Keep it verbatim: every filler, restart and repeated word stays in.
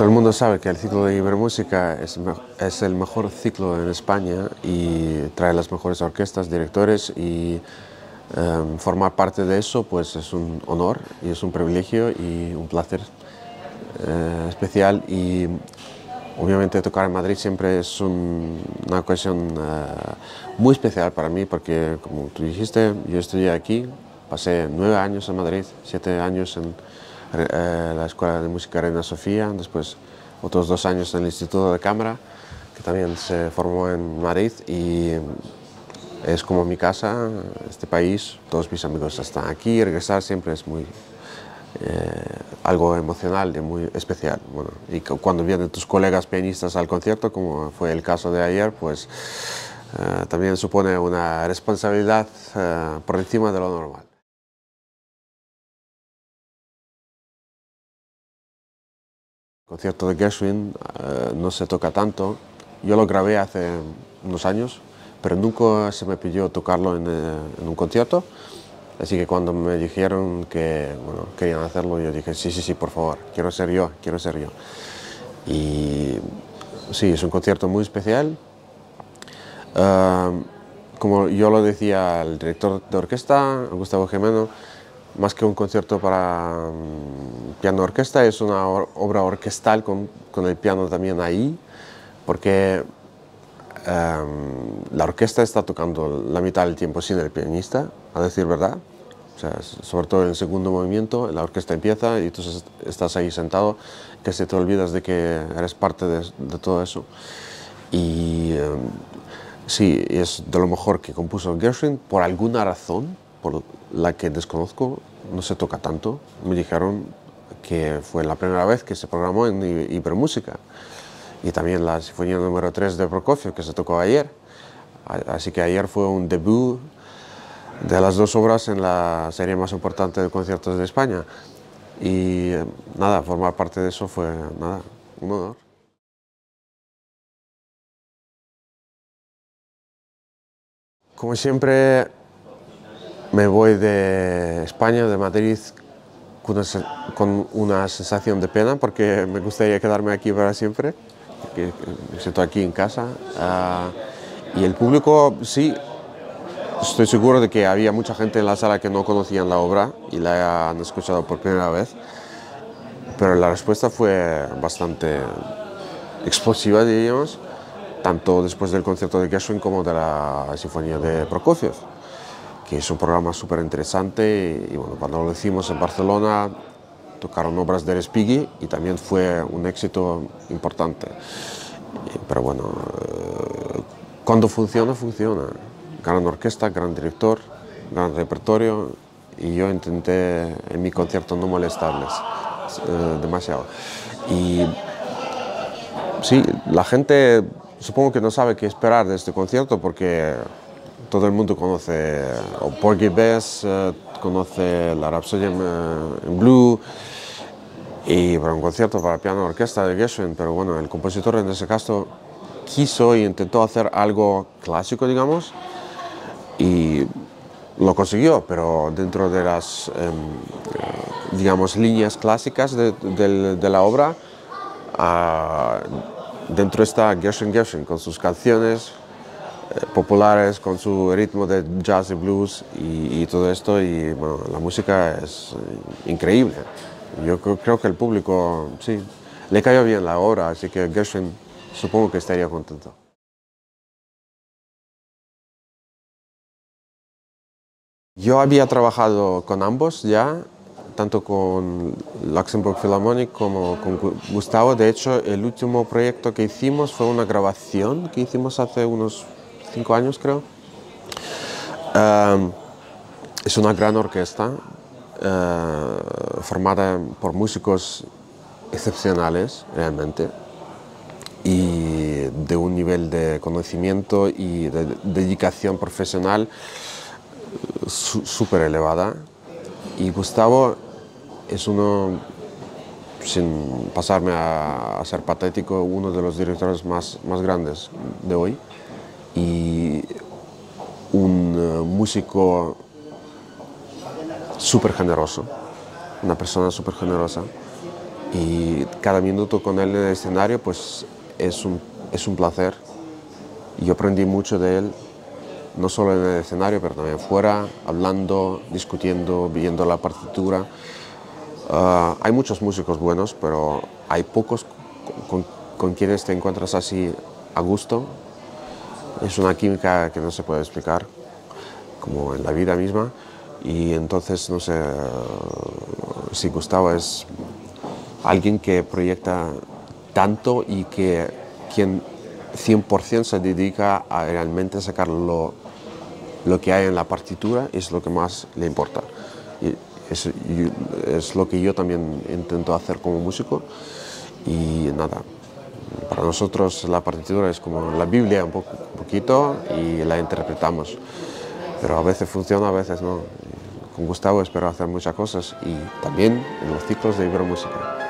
Todo el mundo sabe que el ciclo de Ibermúsica es, es el mejor ciclo en España y trae las mejores orquestas, directores y um, formar parte de eso pues es un honor y es un privilegio y un placer eh, especial. Y obviamente tocar en Madrid siempre es un, una ocasión uh, muy especial para mí porque, como tú dijiste, yo estudié aquí, pasé nueve años en Madrid, siete años en eh, la Escuela de Música Reina Sofía, después otros dos años en el Instituto de Cámara, que también se formó en Madrid, y es como mi casa, este país, todos mis amigos están aquí, regresar siempre es muy... Eh, algo emocional y muy especial. Bueno, y cuando vienen tus colegas pianistas al concierto, como fue el caso de ayer, pues eh, también supone una responsabilidad eh, por encima de lo normal. El concierto de Gershwin eh, no se toca tanto. Yo lo grabé hace unos años, pero nunca se me pidió tocarlo en, eh, en un concierto. Así que cuando me dijeron que bueno, querían hacerlo, yo dije, sí, sí, sí, por favor, quiero ser yo, quiero ser yo. Y sí, es un concierto muy especial. Uh, como yo lo decía al director de orquesta, Gustavo Gimeno, más que un concierto para um, piano-orquesta, es una or obra orquestal con, con el piano también ahí, porque Um, la orquesta está tocando la mitad del tiempo sin el pianista, a decir verdad. O sea, sobre todo en el segundo movimiento, la orquesta empieza y tú estás ahí sentado, que se te olvidas de que eres parte de, de todo eso. Y um, sí, es de lo mejor que compuso Gershwin. Por alguna razón, por la que desconozco, no se toca tanto. Me dijeron que fue la primera vez que se programó en Ibermúsica. Y también la sinfonía número tres de Prokofiev, que se tocó ayer. Así que ayer fue un debut de las dos obras en la serie más importante de conciertos de España. Y nada, formar parte de eso fue nada, un honor. Como siempre, me voy de España, de Madrid, con una, con una sensación de pena, porque me gustaría quedarme aquí para siempre. Que me siento aquí en casa, uh, y el público, sí, estoy seguro de que había mucha gente en la sala que no conocían la obra y la han escuchado por primera vez, pero la respuesta fue bastante explosiva, diríamos, tanto después del concierto de Gershwin como de la sinfonía de Prokofiev, que es un programa súper interesante. Y, y bueno, cuando lo hicimos en Barcelona, tocaron obras de Respighi y también fue un éxito importante. Pero bueno, cuando funciona, funciona. Gran orquesta, gran director, gran repertorio, y yo intenté en mi concierto no molestarles eh, demasiado. Y sí, la gente supongo que no sabe qué esperar de este concierto, porque todo el mundo conoce o Porgy Bess, eh, conoce la Rhapsody in Blue, y para un concierto para piano orquesta de Gershwin, pero bueno, el compositor en ese caso quiso e intentó hacer algo clásico, digamos, y lo consiguió, pero dentro de las, eh, digamos, líneas clásicas de, de, de la obra, uh, dentro está Gershwin Gershwin, con sus canciones populares, con su ritmo de jazz y blues y, y todo esto. Y bueno, la música es increíble. Yo creo que el público, sí, le cayó bien la obra, así que Gershwin supongo que estaría contento. Yo había trabajado con ambos ya, tanto con Luxembourg Philharmonic como con Gustavo. De hecho, el último proyecto que hicimos fue una grabación que hicimos hace unos cinco años, creo. Um, es una gran orquesta uh, formada por músicos excepcionales, realmente, y de un nivel de conocimiento y de dedicación profesional súper elevada. Y Gustavo es uno, sin pasarme a, a ser patético, uno de los directores más, más grandes de hoy. Y un uh, músico súper generoso, una persona súper generosa, y cada minuto con él en el escenario pues es un, es un placer. Yo aprendí mucho de él, no solo en el escenario, pero también fuera, hablando, discutiendo, viendo la partitura. Uh, hay muchos músicos buenos, pero hay pocos con, con quienes te encuentras así a gusto. Es una química que no se puede explicar, como en la vida misma. Y entonces, no sé, uh, si Gustavo es alguien que proyecta tanto y que quien cien por cien se dedica a realmente sacar lo, lo que hay en la partitura, es lo que más le importa. Y es, yo, es lo que yo también intento hacer como músico. Y nada, para nosotros la partitura es como la Biblia un, po un poquito y la interpretamos. Pero a veces funciona, a veces no. Con Gustavo espero hacer muchas cosas y también en los ciclos de Ibermúsica.